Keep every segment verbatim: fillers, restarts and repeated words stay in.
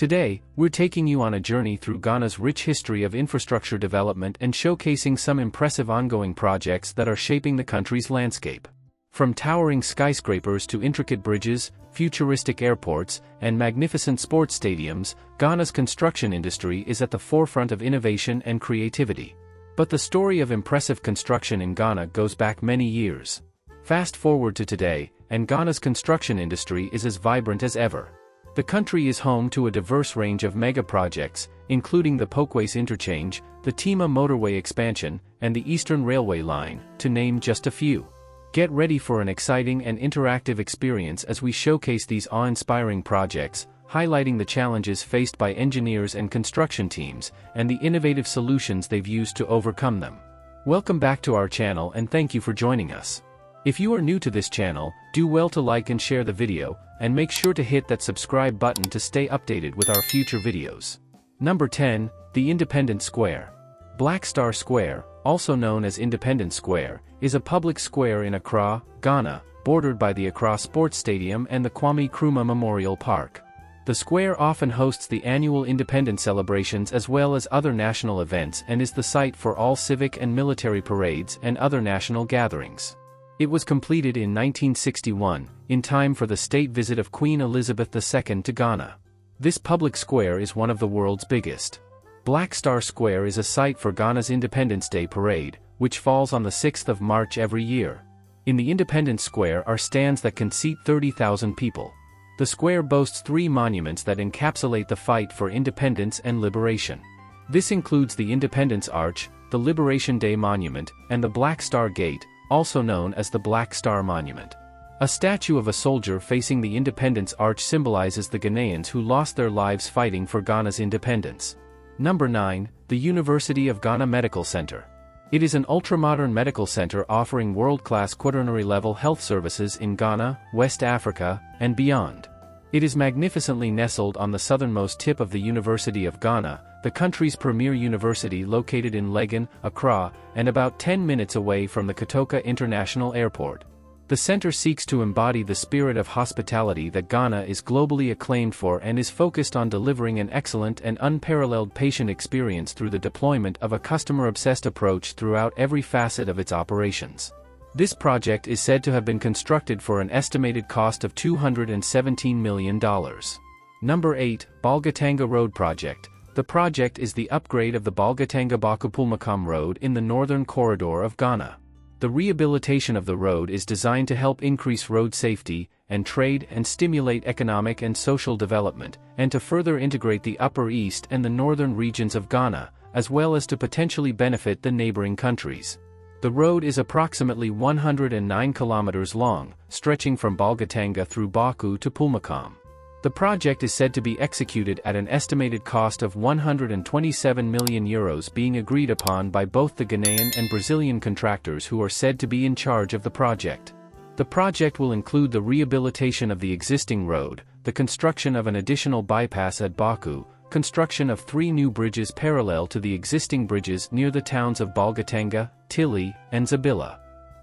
Today, we're taking you on a journey through Ghana's rich history of infrastructure development and showcasing some impressive ongoing projects that are shaping the country's landscape. From towering skyscrapers to intricate bridges, futuristic airports, and magnificent sports stadiums, Ghana's construction industry is at the forefront of innovation and creativity. But the story of impressive construction in Ghana goes back many years. Fast forward to today, and Ghana's construction industry is as vibrant as ever. The country is home to a diverse range of mega-projects, including the Pokuase Interchange, the Tema Motorway Expansion, and the Eastern Railway Line, to name just a few. Get ready for an exciting and interactive experience as we showcase these awe-inspiring projects, highlighting the challenges faced by engineers and construction teams, and the innovative solutions they've used to overcome them. Welcome back to our channel and thank you for joining us. If you are new to this channel, do well to like and share the video, and make sure to hit that subscribe button to stay updated with our future videos. Number ten, the Independence Square. Black Star Square, also known as Independence Square, is a public square in Accra, Ghana, bordered by the Accra Sports Stadium and the Kwame Nkrumah Memorial Park. The square often hosts the annual independence celebrations as well as other national events and is the site for all civic and military parades and other national gatherings. It was completed in nineteen sixty-one, in time for the state visit of Queen Elizabeth the Second to Ghana. This public square is one of the world's biggest. Black Star Square is a site for Ghana's Independence Day Parade, which falls on the sixth of March every year. In the Independence Square are stands that can seat thirty thousand people. The square boasts three monuments that encapsulate the fight for independence and liberation. This includes the Independence Arch, the Liberation Day Monument, and the Black Star Gate, also known as the Black Star Monument. A statue of a soldier facing the Independence Arch symbolizes the Ghanaians who lost their lives fighting for Ghana's independence. Number nine, the University of Ghana Medical Center. It is an ultramodern medical center offering world-class quaternary-level health services in Ghana, West Africa, and beyond. It is magnificently nestled on the southernmost tip of the University of Ghana, the country's premier university located in Legon, Accra, and about ten minutes away from the Kotoka International Airport. The center seeks to embody the spirit of hospitality that Ghana is globally acclaimed for and is focused on delivering an excellent and unparalleled patient experience through the deployment of a customer-obsessed approach throughout every facet of its operations. This project is said to have been constructed for an estimated cost of two hundred seventeen million dollars. Number eight, Bolgatanga Road Project. The project is the upgrade of the Bolgatanga-Bawku-Polmakom Road in the northern corridor of Ghana. The rehabilitation of the road is designed to help increase road safety and trade and stimulate economic and social development, and to further integrate the Upper East and the northern regions of Ghana, as well as to potentially benefit the neighboring countries. The road is approximately one hundred nine kilometers long, stretching from Bolgatanga through Bawku to Polmakom. The project is said to be executed at an estimated cost of one hundred twenty-seven million euros, being agreed upon by both the Ghanaian and Brazilian contractors who are said to be in charge of the project. The project will include the rehabilitation of the existing road, the construction of an additional bypass at Bawku, construction of three new bridges parallel to the existing bridges near the towns of Bolgatanga, Tili, and Zabila.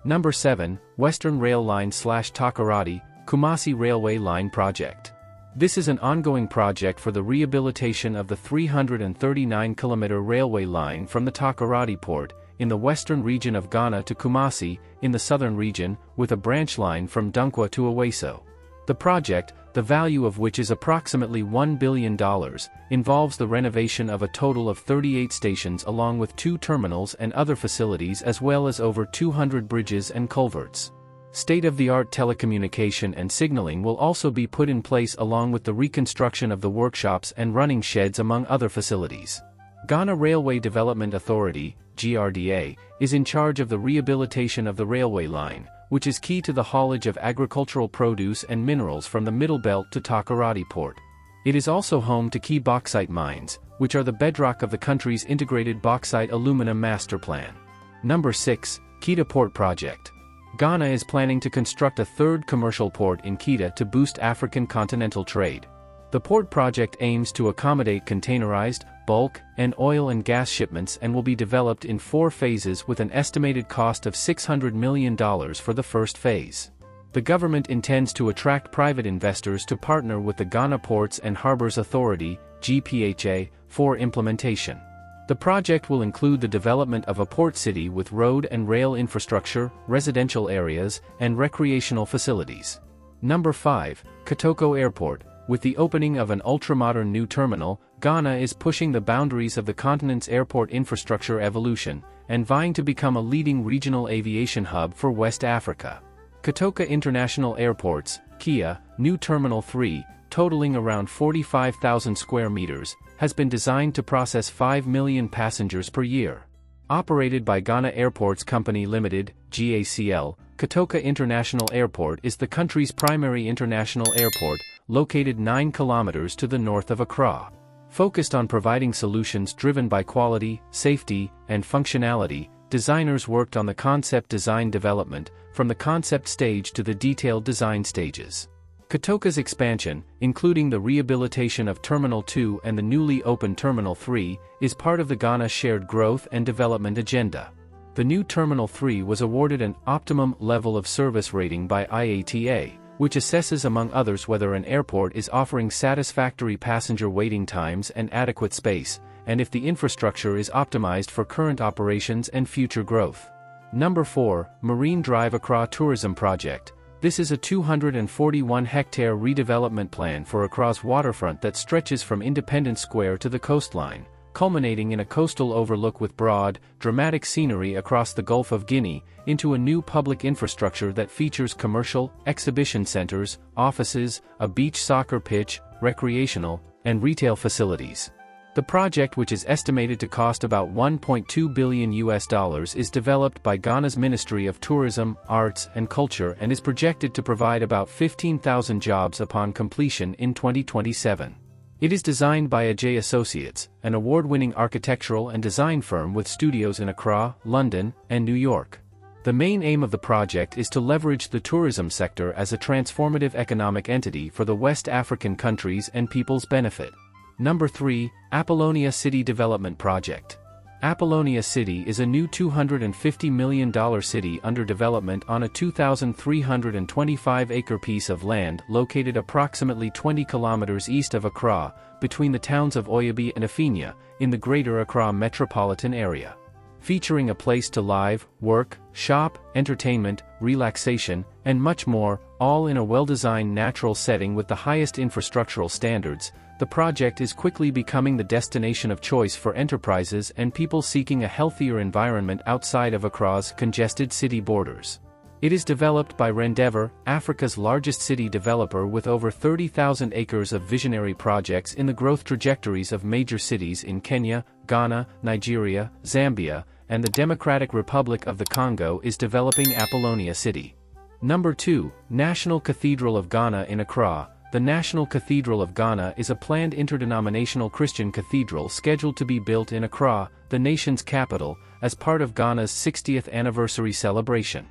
Number seven, Western Rail Line slash Takoradi Kumasi Railway Line Project. This is an ongoing project for the rehabilitation of the three hundred thirty-nine kilometer railway line from the Takoradi port, in the western region of Ghana to Kumasi, in the southern region, with a branch line from Dunkwa to Owosso. The project, the value of which is approximately one billion dollars, involves the renovation of a total of thirty-eight stations along with two terminals and other facilities as well as over two hundred bridges and culverts. State-of-the-art telecommunication and signaling will also be put in place along with the reconstruction of the workshops and running sheds among other facilities. Ghana Railway Development Authority, G R D A, is in charge of the rehabilitation of the railway line, which is key to the haulage of agricultural produce and minerals from the Middle Belt to Takoradi Port. It is also home to key bauxite mines, which are the bedrock of the country's integrated bauxite aluminum master plan. Number six, Keta Port Project. Ghana is planning to construct a third commercial port in Keta to boost African continental trade. The port project aims to accommodate containerized, bulk, and oil and gas shipments and will be developed in four phases with an estimated cost of six hundred million dollars for the first phase. the government intends to attract private investors to partner with the Ghana Ports and Harbors Authority, G P H A, for implementation. The project will include the development of a port city with road and rail infrastructure, residential areas, and recreational facilities. Number five. Kotoka Airport. With the opening of an ultramodern new terminal, Ghana is pushing the boundaries of the continent's airport infrastructure evolution, and vying to become a leading regional aviation hub for West Africa. Kotoka International Airport's, K I A, New Terminal three, totaling around forty-five thousand square meters, has been designed to process five million passengers per year. Operated by Ghana Airports Company Limited, G A C L, Kotoka International Airport is the country's primary international airport, located nine kilometers to the north of Accra. Focused on providing solutions driven by quality, safety, and functionality, designers worked on the concept design development, from the concept stage to the detailed design stages. Kotoka's expansion, including the rehabilitation of Terminal two and the newly opened Terminal three, is part of the Ghana Shared Growth and Development Agenda. The new Terminal three was awarded an optimum level of service rating by I A T A, which assesses among others whether an airport is offering satisfactory passenger waiting times and adequate space, and if the infrastructure is optimized for current operations and future growth. Number four. Marine Drive Accra Tourism Project. This is a two hundred forty-one hectare redevelopment plan for Accra's waterfront that stretches from Independence Square to the coastline, culminating in a coastal overlook with broad, dramatic scenery across the Gulf of Guinea, into a new public infrastructure that features commercial, exhibition centers, offices, a beach soccer pitch, recreational, and retail facilities. The project, which is estimated to cost about one point two billion U S dollars, is developed by Ghana's Ministry of Tourism, Arts and Culture and is projected to provide about fifteen thousand jobs upon completion in twenty twenty-seven. It is designed by A J Associates, an award-winning architectural and design firm with studios in Accra, London, and New York. The main aim of the project is to leverage the tourism sector as a transformative economic entity for the West African countries and people's benefit. Number three. Apollonia City Development Project. Apollonia City is a new two hundred fifty million dollar city under development on a two thousand three hundred twenty-five acre piece of land located approximately twenty kilometers east of Accra, between the towns of Oyabi and Afinya, in the Greater Accra metropolitan area. Featuring a place to live, work, shop, entertainment, relaxation, and much more, all in a well-designed natural setting with the highest infrastructural standards, the project is quickly becoming the destination of choice for enterprises and people seeking a healthier environment outside of Accra's congested city borders. It is developed by Rendeavor, Africa's largest city developer with over thirty thousand acres of visionary projects in the growth trajectories of major cities in Kenya, Ghana, Nigeria, Zambia, and the Democratic Republic of the Congo is developing Apollonia City. Number two. National Cathedral of Ghana in Accra. The National Cathedral of Ghana is a planned interdenominational Christian cathedral scheduled to be built in Accra, the nation's capital, as part of Ghana's sixtieth anniversary celebration.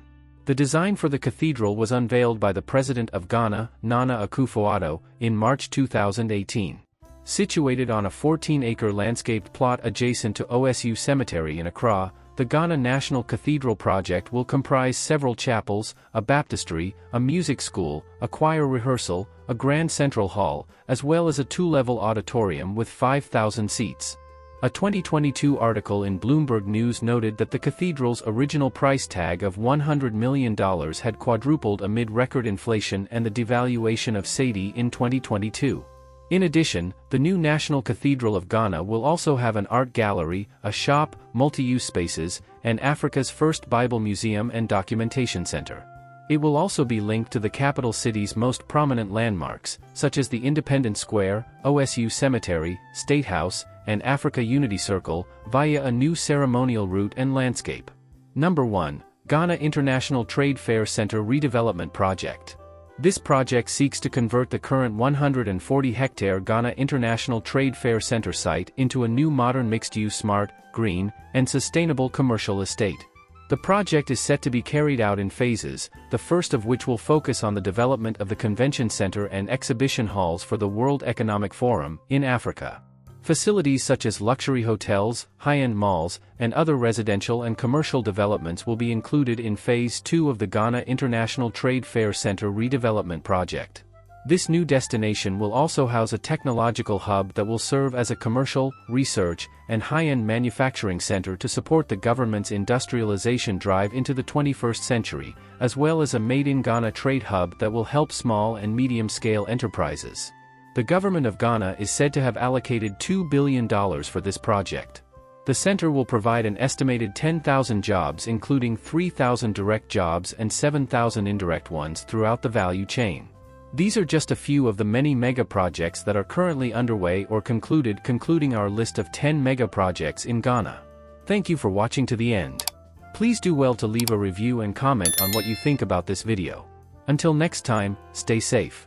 The design for the cathedral was unveiled by the President of Ghana, Nana Akufo-Addo, in March two thousand eighteen. Situated on a fourteen acre landscaped plot adjacent to O S U Cemetery in Accra, the Ghana National Cathedral project will comprise several chapels, a baptistry, a music school, a choir rehearsal, a grand central hall, as well as a two-level auditorium with five thousand seats. A twenty twenty-two article in Bloomberg News noted that the cathedral's original price tag of one hundred million dollars had quadrupled amid record inflation and the devaluation of cedi in twenty twenty-two. In addition, the new National Cathedral of Ghana will also have an art gallery, a shop, multi-use spaces, and Africa's first Bible museum and documentation center. It will also be linked to the capital city's most prominent landmarks, such as the Independence Square, O S U Cemetery, State House, and Africa Unity Circle, via a new ceremonial route and landscape. Number one. Ghana International Trade Fair Center Redevelopment Project. This project seeks to convert the current one hundred forty hectare Ghana International Trade Fair Center site into a new modern mixed-use smart, green, and sustainable commercial estate. The project is set to be carried out in phases, the first of which will focus on the development of the convention center and exhibition halls for the World Economic Forum in Africa. Facilities such as luxury hotels, high-end malls, and other residential and commercial developments will be included in Phase two of the Ghana International Trade Fair Center Redevelopment Project. This new destination will also house a technological hub that will serve as a commercial, research, and high-end manufacturing center to support the government's industrialization drive into the twenty-first century, as well as a made-in-Ghana trade hub that will help small and medium-scale enterprises. The government of Ghana is said to have allocated two billion dollars for this project. The center will provide an estimated ten thousand jobs, including three thousand direct jobs and seven thousand indirect ones throughout the value chain. These are just a few of the many mega-projects that are currently underway or concluded, concluding our list of ten mega-projects in Ghana. Thank you for watching to the end. Please do well to leave a review and comment on what you think about this video. Until next time, stay safe.